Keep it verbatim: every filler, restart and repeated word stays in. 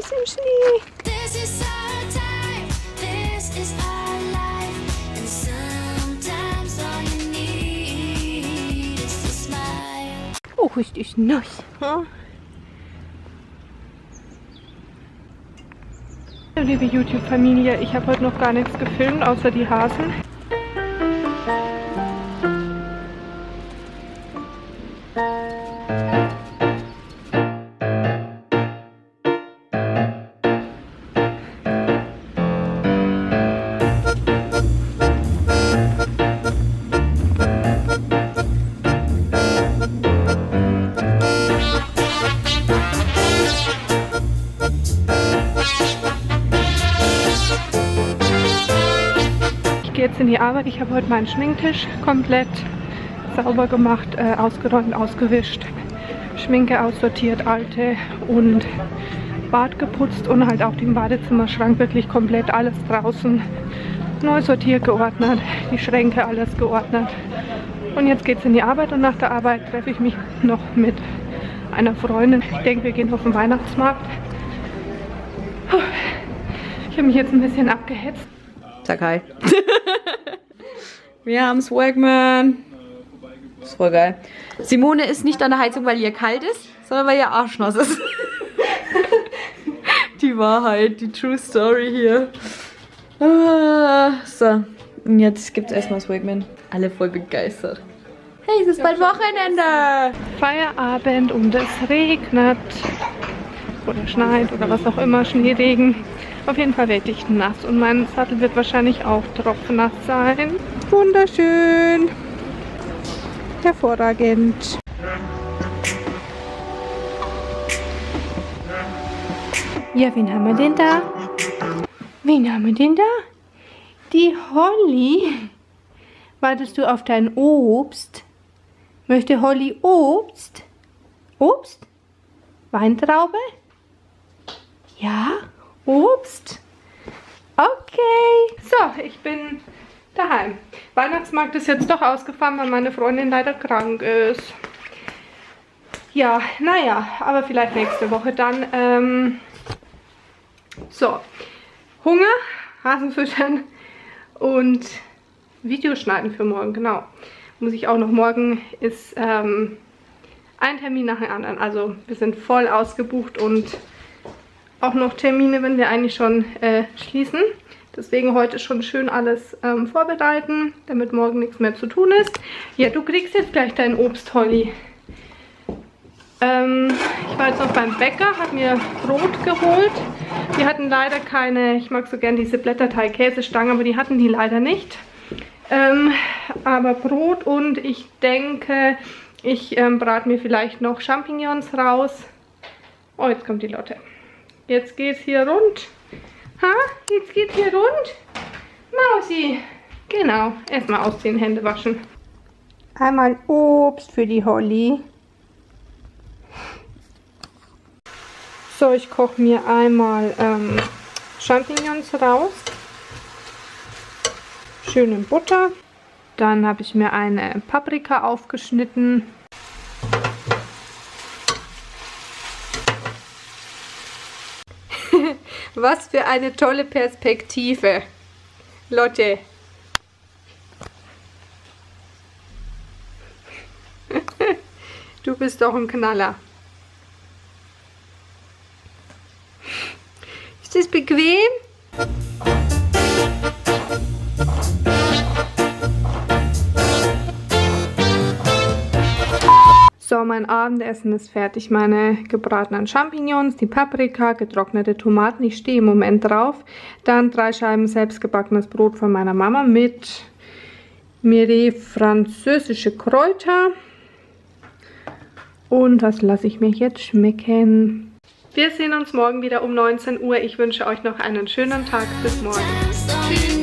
ist im Schnee. Oh, richtig nice. Huh? Liebe YouTube-Familie, ich habe heute noch gar nichts gefilmt, außer die Hasen. Jetzt in die Arbeit. Ich habe heute meinen Schminktisch komplett sauber gemacht, äh, ausgeräumt, ausgewischt, Schminke aussortiert, alte und Bad geputzt und halt auch den Badezimmerschrank wirklich komplett alles draußen neu sortiert, geordnet, die Schränke alles geordnet. Und jetzt geht es in die Arbeit und nach der Arbeit treffe ich mich noch mit einer Freundin. Ich denke, wir gehen auf den Weihnachtsmarkt. Ich habe mich jetzt ein bisschen abgehetzt. Sag hi. Wir haben's, Workman. Ist voll geil. Simone ist nicht an der Heizung, weil ihr kalt ist, sondern weil ihr arschnass ist. Die Wahrheit, die True Story hier. Ah, so, und jetzt gibt's erstmal das Workman. Alle voll begeistert. Hey, es ist bald Wochenende. Feierabend und es regnet. Oder schneit oder was auch immer, Schneeregen. Auf jeden Fall werde ich nass und mein Sattel wird wahrscheinlich auch tropfnass sein. Wunderschön. Hervorragend. Ja, wen haben wir denn da? Wen haben wir denn da? Die Holly. Wartest du auf dein Obst? Möchte Holly Obst? Obst? Weintraube? Ja? Obst. Okay. So, ich bin daheim. Weihnachtsmarkt ist jetzt doch ausgefahren, weil meine Freundin leider krank ist. Ja, naja, aber vielleicht nächste Woche dann. Ähm, so, Hunger, Hasen füttern und Videos schneiden für morgen, genau. Muss ich auch noch, morgen ist ähm, ein Termin nach dem anderen. Also wir sind voll ausgebucht und auch noch Termine, wenn wir eigentlich schon äh, schließen. Deswegen heute schon schön alles ähm, vorbereiten, damit morgen nichts mehr zu tun ist. Ja, du kriegst jetzt gleich dein Obst, Holly. Ähm, ich war jetzt noch beim Bäcker, habe mir Brot geholt. Die hatten leider keine, ich mag so gern diese Blätterteig-Käsestangen, aber die hatten die leider nicht. Ähm, aber Brot und ich denke, ich ähm, brate mir vielleicht noch Champignons raus. Oh, jetzt kommt die Lotte. Jetzt geht's hier rund. Ha? Jetzt geht's hier rund. Mausi. Genau. Erstmal ausziehen, Hände waschen. Einmal Obst für die Holly. So, ich koche mir einmal ähm, Champignons raus. Schön in Butter. Dann habe ich mir eine Paprika aufgeschnitten. Was für eine tolle Perspektive. Lotte. Du bist doch ein Knaller. Ist das bequem? So, mein Abendessen ist fertig. Meine gebratenen Champignons, die Paprika, getrocknete Tomaten. Ich stehe im Moment drauf. Dann drei Scheiben selbstgebackenes Brot von meiner Mama mit Miree, französische Kräuter. Und was lasse ich mir jetzt schmecken? Wir sehen uns morgen wieder um neunzehn Uhr. Ich wünsche euch noch einen schönen Tag. Bis morgen. Tschüss.